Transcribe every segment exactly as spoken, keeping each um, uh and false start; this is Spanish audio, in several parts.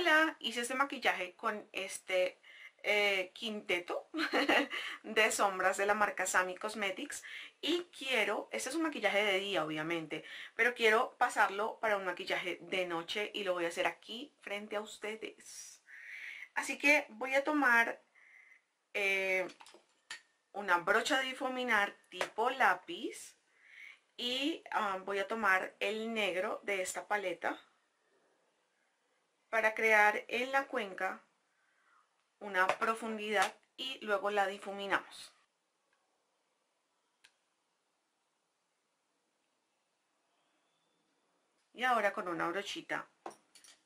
hola, hice este maquillaje con este eh, quinteto de sombras de la marca SAMY Cosmetics y quiero, este es un maquillaje de día obviamente, pero quiero pasarlo para un maquillaje de noche y lo voy a hacer aquí frente a ustedes. Así que voy a tomar eh, una brocha de difuminar tipo lápiz y um, voy a tomar el negro de esta paleta para crear en la cuenca una profundidad y luego la difuminamos. Y ahora con una brochita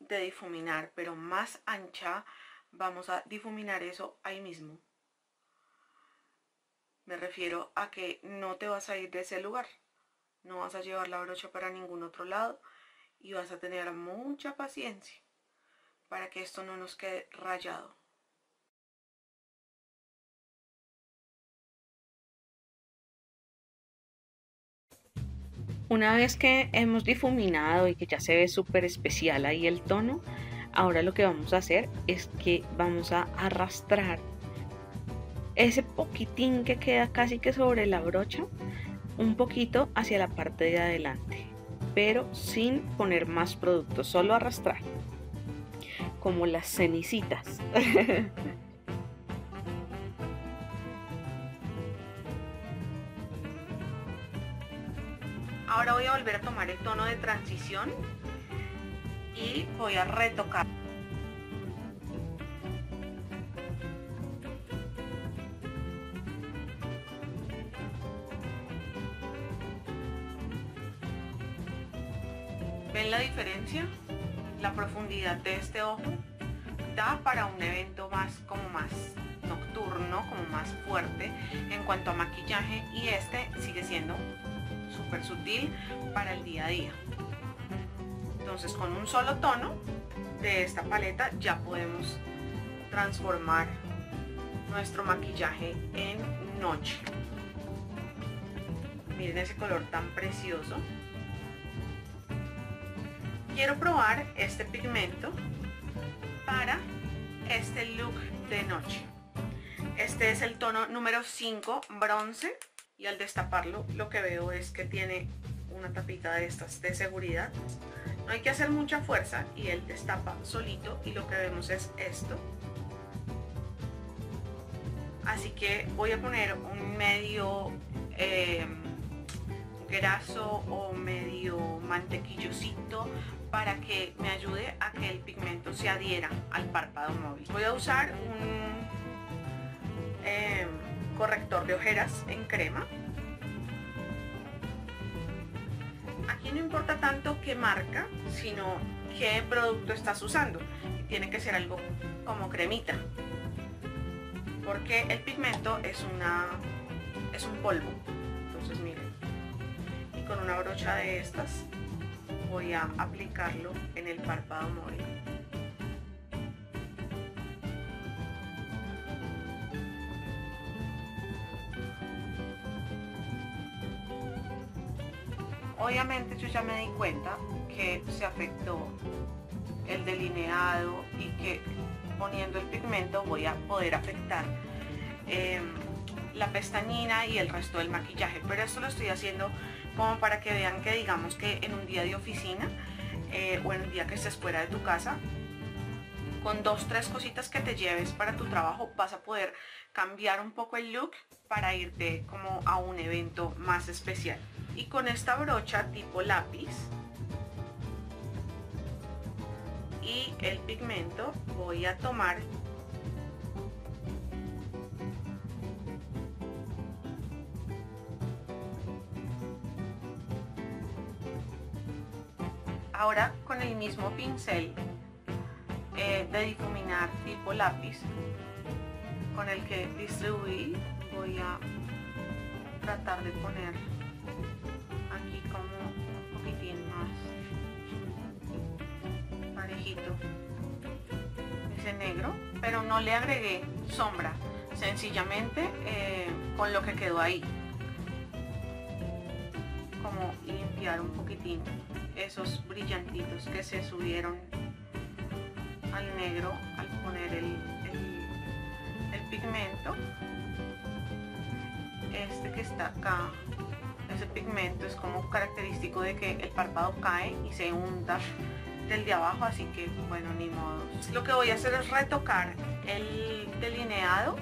de difuminar, pero más ancha, vamos a difuminar eso ahí mismo. Me refiero a que no te vas a ir de ese lugar, no vas a llevar la brocha para ningún otro lado y vas a tener mucha paciencia para que esto no nos quede rayado. Una vez que hemos difuminado y que ya se ve súper especial ahí el tono, ahora lo que vamos a hacer es que vamos a arrastrar ese poquitín que queda casi que sobre la brocha, un poquito hacia la parte de adelante, pero sin poner más producto, solo arrastrar, como las cenicitas. Ahora voy a volver a tomar el tono de transición y voy a retocar. ¿Ven la diferencia? La profundidad de este ojo da para un evento más como más nocturno, como más fuerte en cuanto a maquillaje, y este sigue siendo súper sutil para el día a día. Entonces con un solo tono de esta paleta ya podemos transformar nuestro maquillaje en noche. Miren ese color tan precioso. Quiero probar este pigmento para este look de noche. Este es el tono número cinco, bronce, y al destaparlo lo que veo es que tiene una tapita de estas de seguridad. No hay que hacer mucha fuerza y él destapa solito y lo que vemos es esto. Así que voy a poner un medio eh, graso o medio mantequillosito para que me ayude a que el pigmento se adhiera al párpado móvil. Voy a usar un eh, corrector de ojeras en crema. Aquí no importa tanto qué marca, sino qué producto estás usando. Tiene que ser algo como cremita, porque el pigmento es, una, es un polvo. Entonces miren, con una brocha de estas voy a aplicarlo en el párpado móvil. Obviamente yo ya me di cuenta que se afectó el delineado y que poniendo el pigmento voy a poder afectar eh, la pestañina y el resto del maquillaje, pero esto lo estoy haciendo como para que vean que, digamos que en un día de oficina eh, o en un día que estés fuera de tu casa, con dos, tres cositas que te lleves para tu trabajo vas a poder cambiar un poco el look para irte como a un evento más especial. Y con esta brocha tipo lápiz y el pigmento voy a tomar ahora con el mismo pincel eh, de difuminar tipo lápiz con el que distribuí, voy a tratar de poner aquí como un poquitín más parejito ese negro, pero no le agregué sombra, sencillamente eh, con lo que quedó ahí, como limpiar un poquitín esos brillantitos que se subieron a al negro al poner el, el, el pigmento. Este que está acá, ese pigmento es como característico de que el párpado cae y se unta del de abajo, así que bueno, ni modo. Lo que voy a hacer es retocar el delineado.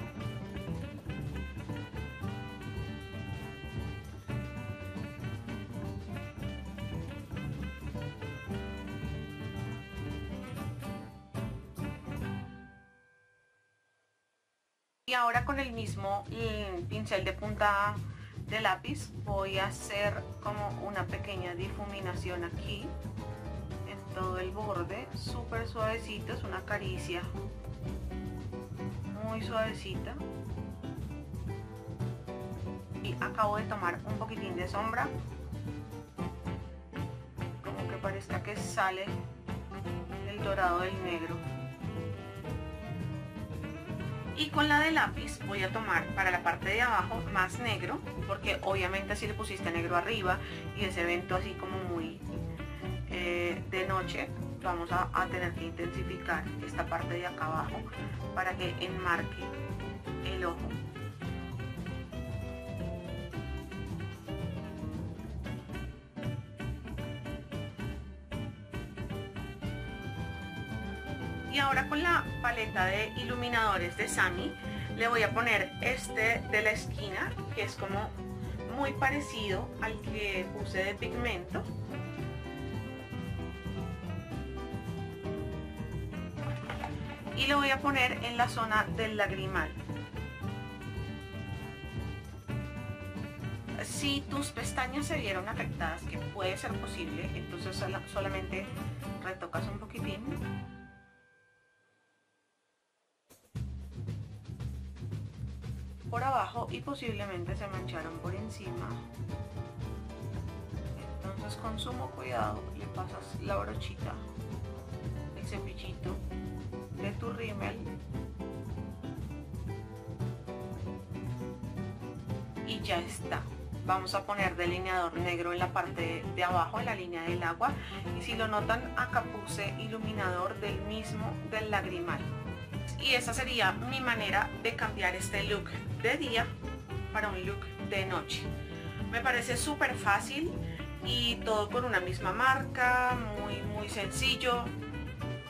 Y ahora con el mismo pincel de punta de lápiz voy a hacer como una pequeña difuminación aquí en todo el borde, súper suavecito, es una caricia muy suavecita. Y acabo de tomar un poquitín de sombra, como que parezca que sale el dorado del negro. Y con la de lápiz voy a tomar para la parte de abajo más negro, porque obviamente así le pusiste negro arriba y ese evento así como muy eh, de noche, vamos a, a tener que intensificar esta parte de acá abajo para que enmarque el ojo. Y ahora con la paleta de iluminadores de SAMY le voy a poner este de la esquina, que es como muy parecido al que puse de pigmento. Y le voy a poner en la zona del lagrimal. Si tus pestañas se vieron afectadas, que puede ser posible, entonces solamente retocas un poquitín. Por abajo y posiblemente se mancharon por encima, entonces con sumo cuidado le pasas la brochita, el cepillito de tu rímel y ya está. Vamos a poner delineador negro en la parte de abajo, en la línea del agua, y si lo notan acá puse iluminador del mismo del lagrimal. Y esa sería mi manera de cambiar este look de día para un look de noche. Me parece súper fácil y todo por una misma marca, muy muy sencillo.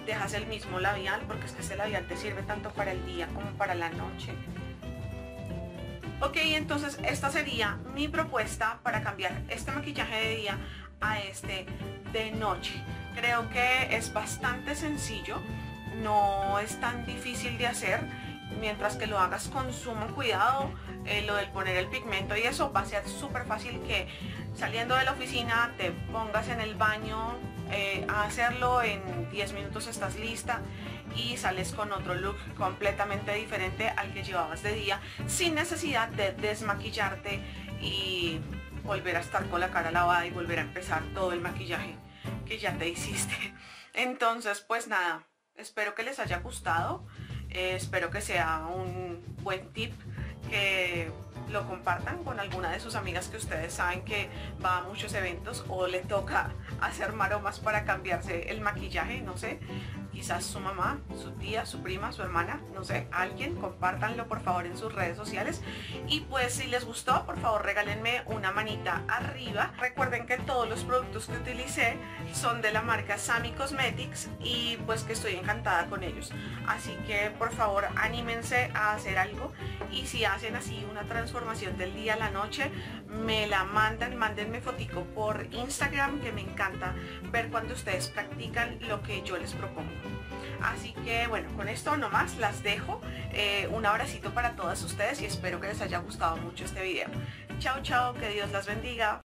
Dejas el mismo labial, porque es que ese labial te sirve tanto para el día como para la noche. Ok, entonces esta sería mi propuesta para cambiar este maquillaje de día a este de noche. Creo que es bastante sencillo. No es tan difícil de hacer, mientras que lo hagas con sumo cuidado. Eh, lo del poner el pigmento y eso va a ser súper fácil, que saliendo de la oficina te pongas en el baño eh, a hacerlo, en diez minutos estás lista y sales con otro look completamente diferente al que llevabas de día, sin necesidad de desmaquillarte y volver a estar con la cara lavada y volver a empezar todo el maquillaje que ya te hiciste. Entonces pues nada, espero que les haya gustado, eh, espero que sea un buen tip, que lo compartan con alguna de sus amigas que ustedes saben que va a muchos eventos o le toca hacer maromas para cambiarse el maquillaje, no sé, quizás su mamá, su tía, su prima, su hermana, no sé, alguien. Compártanlo por favor en sus redes sociales y pues si les gustó, por favor regálenme una manita arriba. Recuerden que todos los productos que utilicé son de la marca SAMY Cosmetics y pues que estoy encantada con ellos, así que por favor anímense a hacer algo y si hacen así una transformación del día a la noche me la mandan, mándenme fotico por Instagram, que me encanta ver cuando ustedes practican lo que yo les propongo. Así que bueno, con esto nomás las dejo. Eh, un abracito para todas ustedes y espero que les haya gustado mucho este video. Chao, chao, que Dios las bendiga.